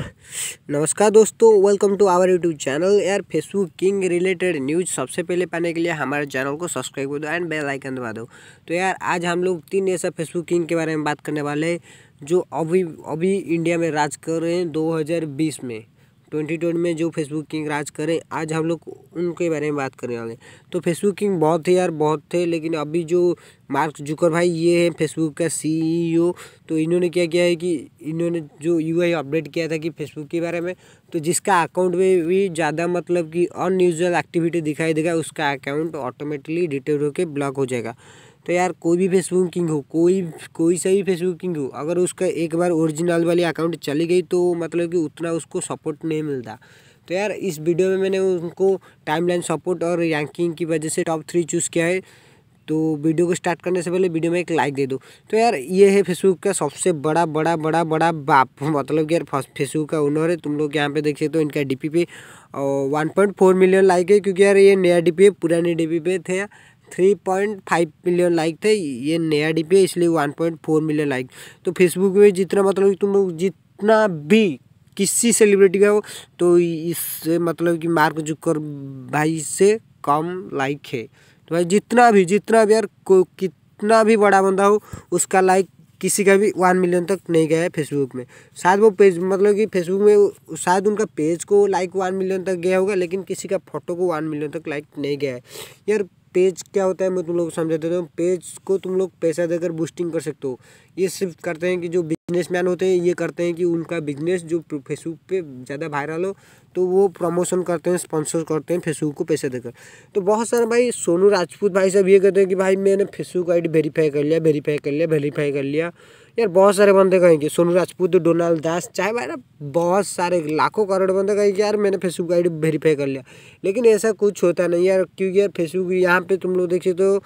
नमस्कार दोस्तों, welcome to our YouTube channel. यार फेसबुक किंग रिलेटेड न्यूज़ सबसे पहले पाने के लिए हमारे चैनल को सब्सक्राइब कर दो एंड बेल आइकन दबा दो। तो यार आज हम लोग तीन ऐसा फेसबुक किंग के बारे में बात करने वाले हैं जो अभी इंडिया में राज कर रहे हैं 2020 में 2020 में जो फेसबुक किंग राज करें। आज हम लोग उनके बारे में बात करने वाले हैं। तो फेसबुक किंग बहुत थे लेकिन अभी जो मार्क जुकर भाई ये हैं फेसबुक का CEO, तो इन्होंने क्या किया है कि इन्होंने जो UI अपडेट किया था कि फेसबुक के बारे में, तो जिसका अकाउंट में भी ज़्यादा मतलब कि अनयूजुअल एक्टिविटी दिखाई देगा उसका अकाउंट ऑटोमेटिकली डिटेक्ट होकर ब्लॉक हो जाएगा। तो यार कोई भी फेसबुक किंग हो, कोई सही फेसबुक किंग हो, अगर उसका एक बार ओरिजिनल वाली अकाउंट चली गई तो मतलब कि उतना उसको सपोर्ट नहीं मिलता। तो यार इस वीडियो में मैंने उनको टाइमलाइन सपोर्ट और रैंकिंग की वजह से टॉप 3 चूज़ किया है। तो वीडियो को स्टार्ट करने से पहले वीडियो में एक लाइक दे दो। तो यार ये है फेसबुक का सबसे बड़ा बाप, मतलब कि यार फेसबुक का ओनर है। तुम लोग यहाँ पे देख सकते हो तो इनका DP पे 1.4 मिलियन लाइक है, क्योंकि यार ये नया DP है, पुराने DP पे थे 3.5 मिलियन लाइक थे, ये नया DP है इसलिए 1.4 मिलियन लाइक। तो फेसबुक में जितना मतलब तुम लोग जितना भी किसी सेलिब्रिटी का हो तो इससे मतलब कि मार्क जुकर भाई से कम लाइक है। तो भाई जितना भी यार कितना भी बड़ा बंदा हो उसका लाइक किसी का भी 1 मिलियन तक नहीं गया है फेसबुक में। शायद वो पेज मतलब कि फेसबुक में शायद उनका पेज को लाइक 1 मिलियन तक गया होगा लेकिन किसी का फोटो को 1 मिलियन तक लाइक नहीं गया है। यार पेज क्या होता है मैं तुम लोग को समझा देता हूँ। पेज को तुम लोग पैसा देकर बूस्टिंग कर सकते हो। ये सिर्फ करते हैं कि जो बिजनेसमैन होते हैं ये करते हैं कि उनका बिजनेस जो फेसबुक पे ज़्यादा वायरल हो तो वो प्रमोशन करते हैं, स्पॉन्सर करते हैं फेसबुक को पैसा देकर। तो बहुत सारे भाई सोनू राजपूत भाई साहब ये कहते हैं कि भाई मैंने फेसबुक ID वेरीफाई कर लिया। यार बहुत सारे बंदे कहेंगे, सोनू राजपूत, डोनाल्ड दास, चाहे भाई ना बहुत सारे लाखों करोड़ बंदे कहेंगे यार मैंने फेसबुक ID वेरीफाई कर लिया, लेकिन ऐसा कुछ होता नहीं यार। क्योंकि यार फेसबुक यहाँ पे तुम लोग देखिए तो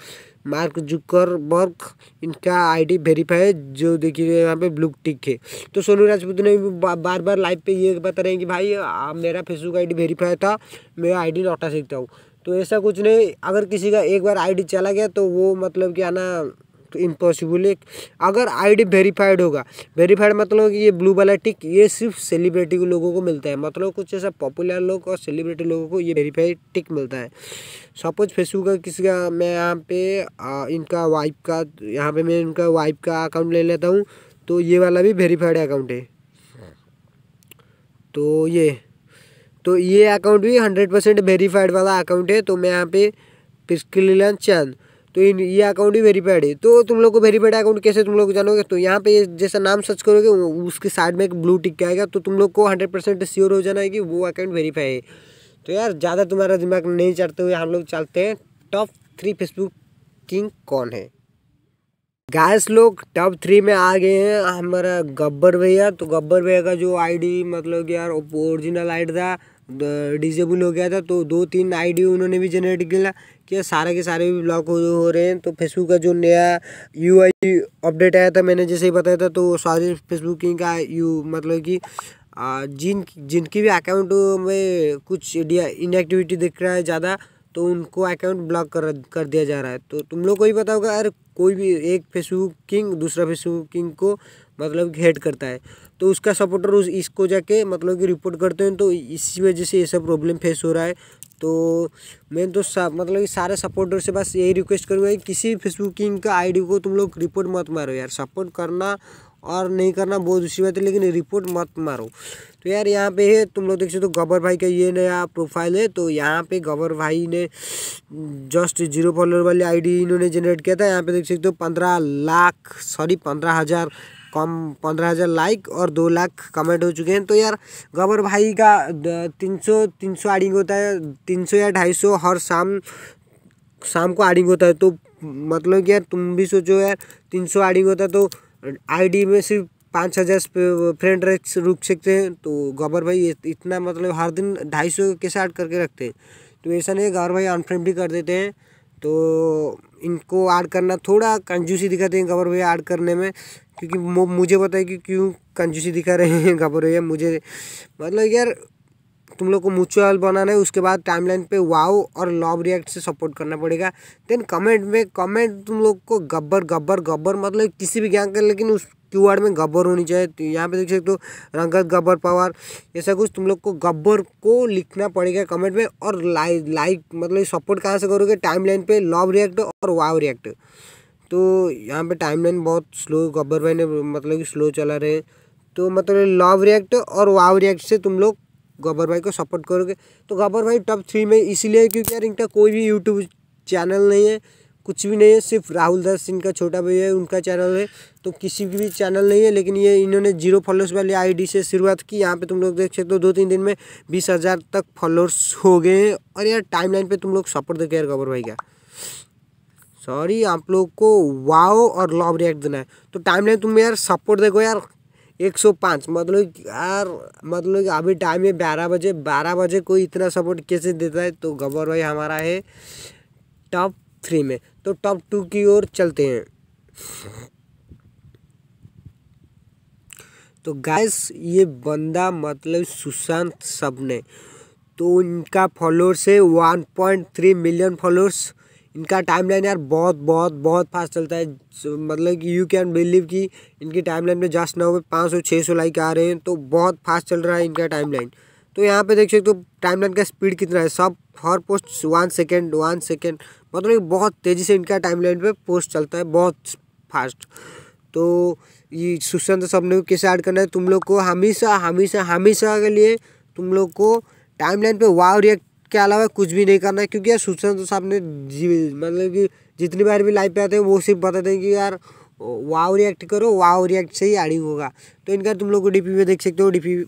मार्क जुकरबर्ग इनका ID वेरीफाई है जो देखिए यहाँ पे ब्लू टिक है। तो सोनू राजपूत ने बार बार लाइव पे ये बता रहे हैं कि भाई मेरा फेसबुक ID वेरीफाई था, मैं ID लौटा सकता हूँ। तो ऐसा कुछ नहीं, अगर किसी का एक बार ID चला गया तो वो मतलब कि आना तो इम्पॉसिबल है। अगर ID वेरीफाइड होगा, वेरीफाइड मतलब कि ये ब्लू वाला टिक ये सिर्फ सेलिब्रिटी लोगों को मिलता है, मतलब कुछ ऐसा पॉपुलर लोग और सेलिब्रिटी लोगों को ये वेरीफाइड टिक मिलता है। सपोज फेसबुक का किसी का मैं यहाँ पे इनका वाइफ का यहाँ पे मैं इनका वाइफ का अकाउंट ले लेता हूँ, तो ये वाला भी वेरीफाइड अकाउंट है। तो ये अकाउंट भी 100% वेरीफाइड वाला अकाउंट है। तो मैं यहाँ पे पिस्किलियन चंद तो ये अकाउंट भी वेरीफाइड है। तो तुम लोग को वेरीफाइड अकाउंट कैसे तुम लोग जानोगे, तो यहाँ पे जैसा नाम सर्च करोगे उसके साइड में एक ब्लू टिक आएगा, तो तुम लोग को 100% श्योर हो जाना है कि वो अकाउंट वेरीफाई है। तो यार ज़्यादा तुम्हारा दिमाग नहीं चढ़ते हुए हम लोग चलते हैं टॉप 3 फेसबुक किंग कौन है। गाइस लोग टॉप 3 में आ गए हैं हमारा गब्बर भैया। तो गब्बर भैया का जो ID मतलब कि यार ओरिजिनल ID था डिसेबल हो गया था, तो 2-3 ID उन्होंने भी जनरेट किया कि सारे के सारे भी ब्लॉक हो रहे हैं। तो फेसबुक का जो नया UI अपडेट आया था मैंने जैसे ही बताया था, तो सारे फेसबुक किंग का मतलब कि जिनकी भी अकाउंट में कुछ इनएक्टिविटी दिख रहा है ज़्यादा तो उनको अकाउंट ब्लॉक कर दिया जा रहा है। तो तुम लोग को ही पता होगा यार कोई भी एक फेसबुक किंग दूसरा फेसबुक किंग को मतलब हेट करता है तो उसका सपोर्टर उस इसको जाके मतलब कि रिपोर्ट करते हैं, तो इसी वजह से ये सब प्रॉब्लम फेस हो रहा है। तो मैं तो मतलब कि सारे सपोर्टर से बस यही रिक्वेस्ट करूँगा कि किसी फेसबुक किंग का ID को तुम लोग रिपोर्ट मत मारो यार। सपोर्ट करना और नहीं करना बहुत दूसरी बात है, लेकिन रिपोर्ट मत मारो। तो यार यहाँ पे है तुम लोग देख सकते हो तो गब्बर भाई का ये नया प्रोफाइल है। तो यहाँ पे गब्बर भाई ने जस्ट 0 फॉलोअर वाली ID इन्होंने जनरेट किया था। यहाँ पे देख सकते हो तो 15,000 लाइक और 2 लाख कमेंट हो चुके हैं। तो यार गब्बर भाई का 300 एडिंग होता है, 300 या 250 हर शाम को एडिंग होता है। तो मतलब कि यार तुम भी सोचो यार 300 एडिंग होता है तो ID में सिर्फ 5,000 फ्रेंड रुक सकते हैं। तो गब्बर भाई इतना मतलब हर दिन 250 के साथ करके रखते हैं, तो ऐसा नहीं गब्बर भाई अनफ्रेंड भी कर देते हैं। तो इनको ऐड करना थोड़ा कंजूसी दिखाते हैं गब्बर भैया ऐड करने में, क्योंकि मुझे पता है कि क्यों कंजूसी दिखा रहे हैं गब्बर भैया। मुझे मतलब यार तुम लोग को म्यूचुअल बनाना है, उसके बाद टाइमलाइन पे वाओ और लव रिएक्ट से सपोर्ट करना पड़ेगा। देन कमेंट में तुम लोग को गब्बर मतलब किसी भी गैंग का, लेकिन उस कीवर्ड में गब्बर होनी चाहिए। तो यहाँ पे देख सकते हो रंगत गब्बर पावर ऐसा कुछ तुम लोग को गब्बर को लिखना पड़ेगा कमेंट में। और लाइक मतलब सपोर्ट कहाँ से करोगे, टाइमलाइन पे लव रिएक्ट और वाव रिएक्ट। तो यहाँ पे टाइमलाइन बहुत स्लो गब्बर भाई ने मतलब कि स्लो चला रहे हैं, तो मतलब लव रिएक्ट और वाव रिएक्ट से तुम लोग गब्बर भाई को सपोर्ट करोगे। तो गब्बर भाई टॉप 3 में इसीलिए क्योंकि यार इनका कोई भी यूट्यूब चैनल नहीं है, कुछ भी नहीं है, सिर्फ राहुल दास सिंह का छोटा भाई है उनका चैनल है, तो किसी की भी चैनल नहीं है। लेकिन ये इन्होंने 0 फॉलोअर्स वाली आईडी से शुरुआत की। यहाँ पे तुम लोग देख सकते हो तो 2-3 दिन में 20,000 तक फॉलोअर्स हो गए हैं। और यार टाइमलाइन पे तुम लोग सपोर्ट दो यार गब्बर भाई का, सॉरी आप लोग को वाओ और लव रिएक्ट देना है। तो टाइमलाइन तुम यार सपोर्ट देखो यार 105 मतलब यार मतलब अभी टाइम है 12 बजे, कोई इतना सपोर्ट कैसे देता है। तो गब्बर भाई हमारा है टॉप 3 में। तो टॉप 2 की ओर चलते हैं। तो गाइस ये बंदा मतलब सुशांत सबने, तो इनका फॉलोअर्स है 1.3 मिलियन फॉलोअर्स। इनका टाइमलाइन यार बहुत बहुत बहुत फास्ट चलता है, मतलब कि यू कैन बिलीव कि इनकी टाइमलाइन में जस्ट ना हो 500-600 लाइक आ रहे हैं। तो बहुत फास्ट चल रहा है इनका टाइमलाइन। तो यहाँ पे देख सकते हो टाइमलाइन का स्पीड कितना है, सब हर पोस्ट 1 सेकेंड मतलब बहुत तेज़ी से इनका टाइमलाइन पे पोस्ट चलता है, बहुत फास्ट। तो ये सुशांत सबने को कैसे ऐड करना है, तुम लोग को हमेशा हमेशा हमेशा के लिए तुम लोग को टाइमलाइन पे वाव रिएक्ट के अलावा कुछ भी नहीं करना है। क्योंकि यार सुशांत सबने मतलब कि जितनी बार भी लाइव पे आते हैं वो सिर्फ बताते हैं कि यार वाव रिएक्ट करो, वाव रिएक्ट से ही एडिंग होगा। तो इनका तुम लोग को डीपी में देख सकते हो डीपी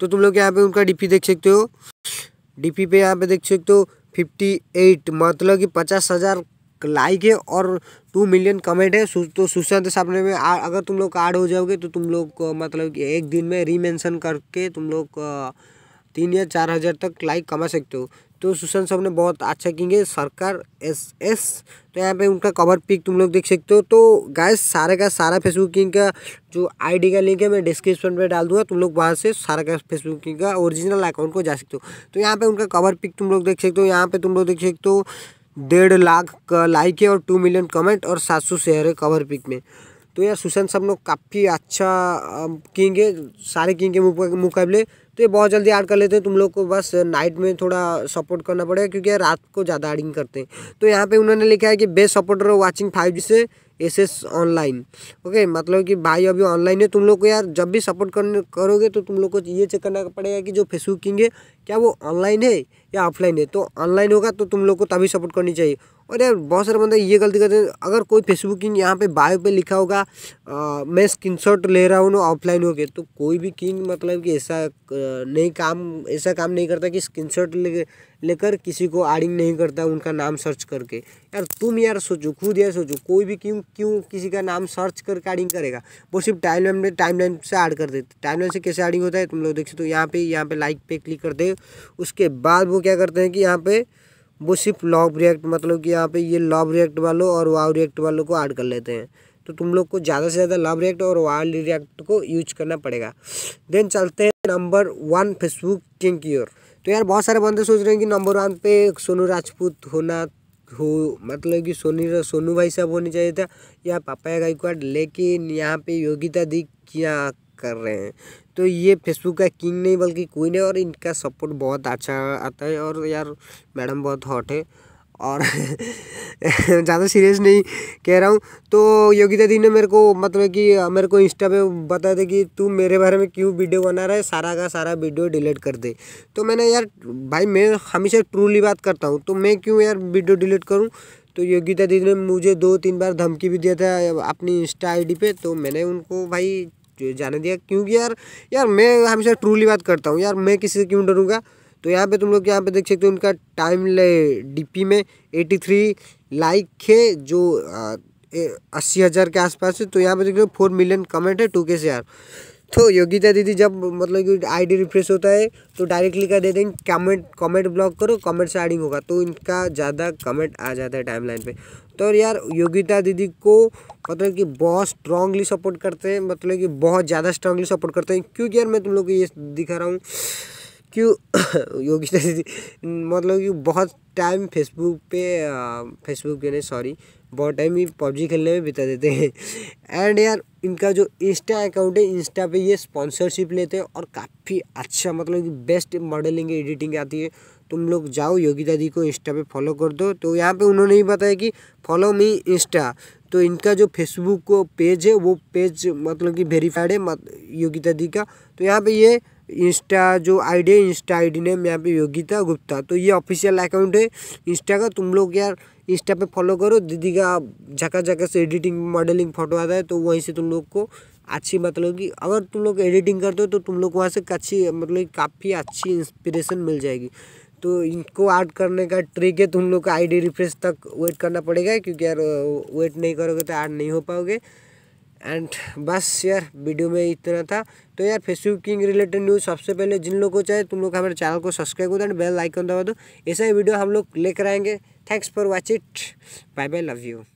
तो तुम लोग यहाँ पे उनका डीपी देख सकते हो, डीपी पे यहाँ पे देख सकते हो 58 मतलब कि 50,000 लाइक है और 2 मिलियन कमेंट है। तो सुशांत सामने में अगर तुम लोग ऐड हो जाओगे तो तुम लोग मतलब कि एक दिन में रीमेंशन करके तुम लोग 3 या 4,000 तक लाइक कमा सकते हो। तो सुशांत सामने बहुत अच्छा किंगे सरकार SS। तो यहाँ पे उनका कवर पिक तुम लोग देख सकते हो। तो गाइस सारे का सारा फेसबुक किंग का जो आईडी का लिंक है मैं डिस्क्रिप्शन में डाल दूंगा, तुम लोग वहाँ से सारा का फेसबुक किंग का ओरिजिनल अकाउंट को जा सकते हो। तो यहाँ पे उनका कवर पिक तुम लोग देख सकते हो, यहाँ पे तुम लोग देख सकते हो 1.5 लाख का लाइक है और 2 मिलियन कमेंट और 700 शेयर है कवर पिक में। तो यार सुशांत सब लोग काफ़ी अच्छा किंग है सारे किंग के मुकाबले। तो ये बहुत जल्दी ऐड कर लेते हैं, तुम लोग को बस नाइट में थोड़ा सपोर्ट करना पड़ेगा क्योंकि रात को ज़्यादा एडिंग करते हैं। तो यहाँ पे उन्होंने लिखा है कि बेस्ट सपोर्टर वाचिंग 5G से SS ऑनलाइन। ओके मतलब कि भाई अभी ऑनलाइन है, तुम लोग को यार जब भी सपोर्ट करोगे तो तुम लोग को ये चेक करना पड़ेगा कि जो फेसबुक किंग है क्या वो ऑनलाइन है या ऑफलाइन है। तो ऑनलाइन होगा तो तुम लोग को तभी सपोर्ट करनी चाहिए। और यार बहुत सारे बंदे ये गलती करते हैं, अगर कोई फेसबुक किंग यहाँ पे बायो पे लिखा होगा मैं स्क्रीनशॉट ले रहा हूँ ऑफलाइन होके, तो कोई भी किंग मतलब कि ऐसा काम नहीं करता कि स्क्रीनशॉट लेकर किसी को एडिंग नहीं करता उनका नाम सर्च करके। यार तुम यार सोचो, खुद यार सोचो, कोई भी क्यों किसी का नाम सर्च करके एडिंग करेगा, वो सिर्फ टाइमलाइन से ऐड कर देते। टाइमलाइन से कैसे एडिंग होता है तुम लोग देख सकते हो, यहाँ पे लाइक पे क्लिक करते हैं, उसके बाद वो क्या करते हैं कि यहाँ पे वो सिर्फ लव रिएक्ट मतलब कि यहाँ पे ये लव रिएक्ट वालों और वाव रिएक्ट वालों को ऐड कर लेते हैं। तो तुम लोग को ज़्यादा से ज़्यादा लव रिएक्ट और वाव रिएक्ट को यूज करना पड़ेगा। देन चलते हैं नंबर 1 फेसबुक किंग की ओर। तो यार बहुत सारे बंदे सोच रहे हैं कि नंबर 1 पे सोनू राजपूत मतलब कि सोनू भाई साहब होने चाहिए था या पापा गायकवाड, लेकिन यहाँ पे योगिता दी क्या कर रहे हैं। तो ये फेसबुक का किंग नहीं बल्कि क्वीन है और इनका सपोर्ट बहुत अच्छा आता है। और यार मैडम बहुत हॉट है और ज़्यादा सीरियस नहीं कह रहा हूँ। तो योगिता दी ने मेरे को इंस्टा पे बताया था कि तू मेरे बारे में क्यों वीडियो बना रहा है, सारा का सारा वीडियो डिलीट कर दे। तो मैंने यार भाई मैं हमेशा ट्रूली बात करता हूँ, तो मैं क्यों यार वीडियो डिलीट करूँ। तो योगिता दी ने मुझे 2-3 बार धमकी भी दिया था अपनी इंस्टा आईडी पे, तो मैंने उनको भाई जाने दिया क्योंकि यार मैं हमेशा ट्रूली बात करता हूँ, यार मैं किसी से क्यों डरूँगा। तो यहाँ पे तुम लोग यहाँ पे देख सकते हो उनका टाइमलाइन डीपी में 83 लाइक है जो 80,000 के आसपास है। तो यहाँ पे देख लो 4 मिलियन कमेंट है, 2K शेयर। तो योगिता दीदी जब मतलब कि आईडी रिफ्रेश होता है तो डायरेक्टली क्या दे देंगे कमेंट ब्लॉक करो, कमेंट से एडिंग होगा। तो इनका ज़्यादा कमेंट आ जाता है टाइमलाइन पे। तो यार योगिता दीदी को मतलब कि बहुत स्ट्रांगली सपोर्ट करते हैं, मतलब कि बहुत ज़्यादा स्ट्रांगली सपोर्ट करते हैं। क्योंकि यार मैं तुम लोग को ये दिखा रहा हूँ क्यों योगिता दीदी मतलब कि बहुत टाइम फेसबुक पे फेसबुक पे नहीं सॉरी बहुत टाइम ही पबजी खेलने में बिता देते हैं। एंड यार इनका जो इंस्टा अकाउंट है इंस्टा पे ये स्पॉन्सरशिप लेते हैं और काफ़ी अच्छा मतलब कि बेस्ट मॉडलिंग एडिटिंग आती है। तुम लोग जाओ योगिता दी को इंस्टा पे फॉलो कर दो। तो यहाँ पे उन्होंने ही बताया कि फॉलो मी इंस्टा, तो इनका जो फेसबुक को पेज है वो पेज मतलब कि वेरीफाइड है योगिता दी का। तो यहाँ पर ये इंस्टा जो आईडी है इंस्टा आईडी नेम यहाँ पे योगिता गुप्ता, तो ये ऑफिशियल अकाउंट है इंस्टा का। तुम लोग यार इंस्टा पे फॉलो करो, दीदी का झकाझक से एडिटिंग मॉडलिंग फ़ोटो आता है, तो वहीं से तुम लोग को अच्छी मतलब कि अगर तुम लोग एडिटिंग करते हो तो तुम लोग वहाँ से अच्छी मतलब काफ़ी अच्छी इंस्पिरेशन मिल जाएगी। तो इनको ऐड करने का ट्रिक है, तुम लोग का आईडी रिफ्रेश तक वेट करना पड़ेगा क्योंकि यार वेट नहीं करोगे तो ऐड नहीं हो पाओगे। एंड बस यार वीडियो में इतना था। तो यार फेसबुक किंग रिलेटेड न्यूज़ सबसे पहले जिन लोगों को चाहिए तुम लोग हमारे चैनल को सब्सक्राइब कर दो एंड बेल आइकन दबा दो। ऐसा ही वीडियो हम लोग लेकर आएंगे। Thanks for watch it, bye bye, love you.